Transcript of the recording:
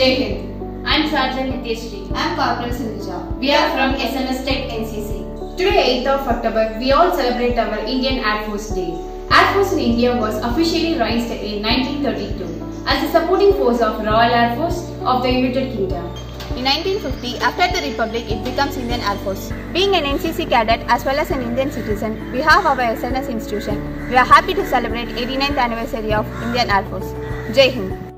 Jai Hind. I am Sergeant Hiteshri. I am Corporal Sinduja. We are from SNS Tech NCC. Today, 8th of October, we all celebrate our Indian Air Force Day. Air Force in India was officially raised in 1932 as a supporting force of Royal Air Force of the United Kingdom. In 1950, after the Republic, it becomes Indian Air Force. Being an NCC cadet as well as an Indian citizen, we have our SNS institution. We are happy to celebrate 89th anniversary of Indian Air Force. Jai Hind.